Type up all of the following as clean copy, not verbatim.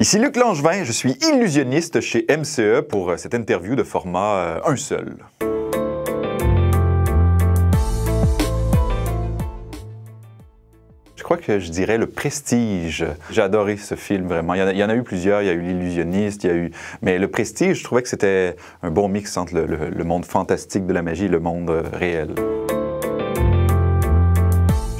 Ici Luc Langevin, je suis illusionniste chez MCE pour cette interview de format un seul. Je crois que je dirais Le Prestige. J'ai adoré ce film, vraiment. Il y en a eu plusieurs. Il y a eu L'illusionniste, il y a eu... Mais Le Prestige, je trouvais que c'était un bon mix entre le monde fantastique de la magie et le monde réel.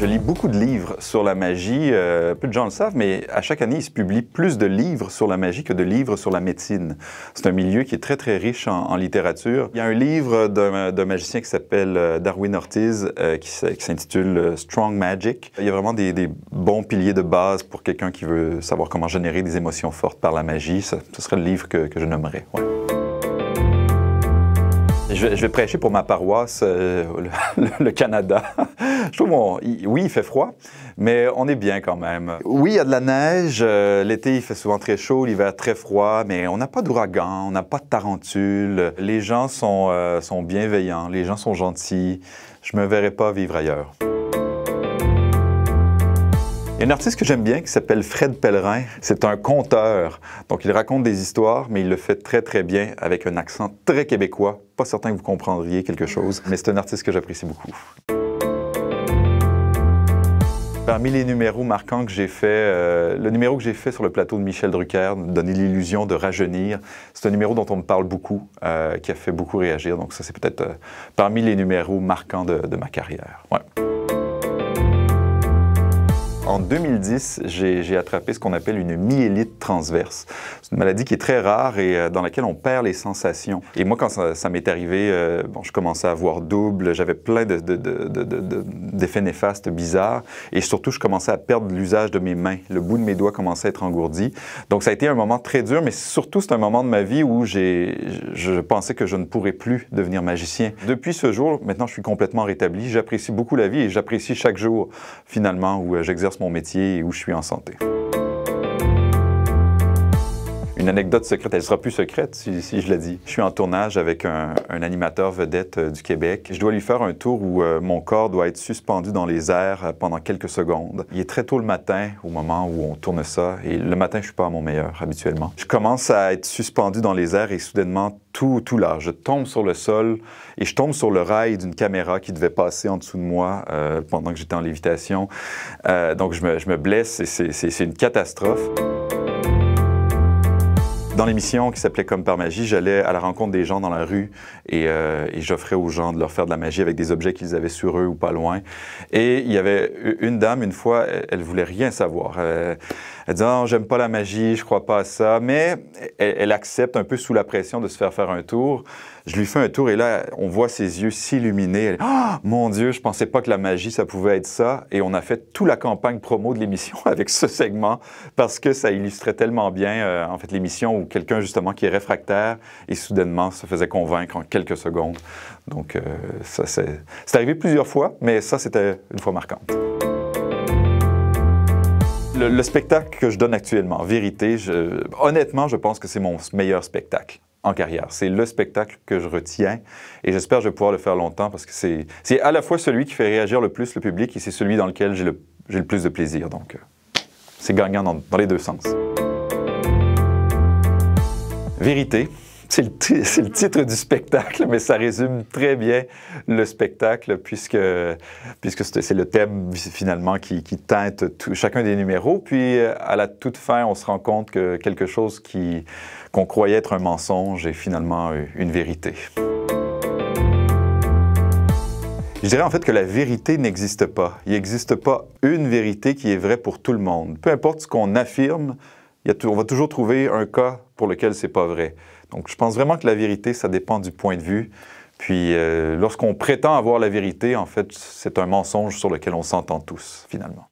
Je lis beaucoup de livres sur la magie, peu de gens le savent, mais à chaque année, il se publie plus de livres sur la magie que de livres sur la médecine. C'est un milieu qui est très, très riche en littérature. Il y a un livre d'un magicien qui s'appelle Darwin Ortiz, qui s'intitule « Strong Magic ». Il y a vraiment des bons piliers de base pour quelqu'un qui veut savoir comment générer des émotions fortes par la magie. Ce serait le livre que je nommerais. Ouais. Je vais prêcher pour ma paroisse, le Canada. Je trouve, oui, il fait froid, mais on est bien quand même. Oui, il y a de la neige. L'été, il fait souvent très chaud, l'hiver, très froid, mais on n'a pas d'ouragan, on n'a pas de tarentule. Les gens sont bienveillants, les gens sont gentils. Je ne me verrais pas vivre ailleurs. Il y a un artiste que j'aime bien qui s'appelle Fred Pellerin. C'est un conteur, donc il raconte des histoires, mais il le fait très très bien avec un accent très québécois. Pas certain que vous comprendriez quelque chose, mais c'est un artiste que j'apprécie beaucoup. Parmi les numéros marquants que j'ai fait, le numéro que j'ai fait sur le plateau de Michel Drucker, « Donner l'illusion de rajeunir », c'est un numéro dont on me parle beaucoup, qui a fait beaucoup réagir. Donc ça, c'est peut-être parmi les numéros marquants de ma carrière. Ouais. En 2010, j'ai attrapé ce qu'on appelle une myélite transverse. C'est une maladie qui est très rare et dans laquelle on perd les sensations. Et moi, quand ça m'est arrivé, je commençais à voir double, j'avais plein d'effets néfastes bizarres et surtout, je commençais à perdre l'usage de mes mains. Le bout de mes doigts commençait à être engourdi. Donc, ça a été un moment très dur, mais surtout, c'est un moment de ma vie où je pensais que je ne pourrais plus devenir magicien. Depuis ce jour, maintenant, je suis complètement rétabli. J'apprécie beaucoup la vie et j'apprécie chaque jour, finalement, où j'exerce mon métier et où je suis en santé. Une anecdote secrète, elle sera plus secrète si je la dis. Je suis en tournage avec un animateur vedette du Québec. Je dois lui faire un tour où mon corps doit être suspendu dans les airs pendant quelques secondes. Il est très tôt le matin au moment où on tourne ça et le matin, je suis pas à mon meilleur habituellement. Je commence à être suspendu dans les airs et soudainement, tout large. Je tombe sur le sol et je tombe sur le rail d'une caméra qui devait passer en dessous de moi pendant que j'étais en lévitation. Donc je me blesse et c'est une catastrophe. Dans l'émission qui s'appelait « Comme par magie », j'allais à la rencontre des gens dans la rue et j'offrais aux gens de leur faire de la magie avec des objets qu'ils avaient sur eux ou pas loin. Et il y avait une dame, une fois, elle voulait rien savoir. Elle disait « Non, j'aime pas la magie, je crois pas à ça », mais elle accepte un peu sous la pression de se faire un tour. Je lui fais un tour et là, on voit ses yeux s'illuminer. Elle dit « Ah, mon Dieu, je pensais pas que la magie, ça pouvait être ça ». Et on a fait toute la campagne promo de l'émission avec ce segment parce que ça illustrait tellement bien, en fait, l'émission où quelqu'un justement qui est réfractaire et soudainement se faisait convaincre en quelques secondes. Donc ça, c'est arrivé plusieurs fois, mais ça, c'était une fois marquante. Le spectacle que je donne actuellement, Vérité, honnêtement, je pense que c'est mon meilleur spectacle en carrière. C'est le spectacle que je retiens et j'espère que je vais pouvoir le faire longtemps parce que c'est à la fois celui qui fait réagir le plus le public et c'est celui dans lequel j'ai le plus de plaisir. Donc c'est gagnant dans les deux sens. Vérité, c'est le titre du spectacle, mais ça résume très bien le spectacle puisque c'est le thème finalement qui teinte chacun des numéros. Puis à la toute fin, on se rend compte que quelque chose qu'on croyait être un mensonge est finalement une vérité. Je dirais en fait que la vérité n'existe pas. Il n'existe pas une vérité qui est vraie pour tout le monde. Peu importe ce qu'on affirme, on va toujours trouver un cas pour lequel c'est pas vrai. Donc, je pense vraiment que la vérité, ça dépend du point de vue. Puis, lorsqu'on prétend avoir la vérité, en fait, c'est un mensonge sur lequel on s'entend tous, finalement.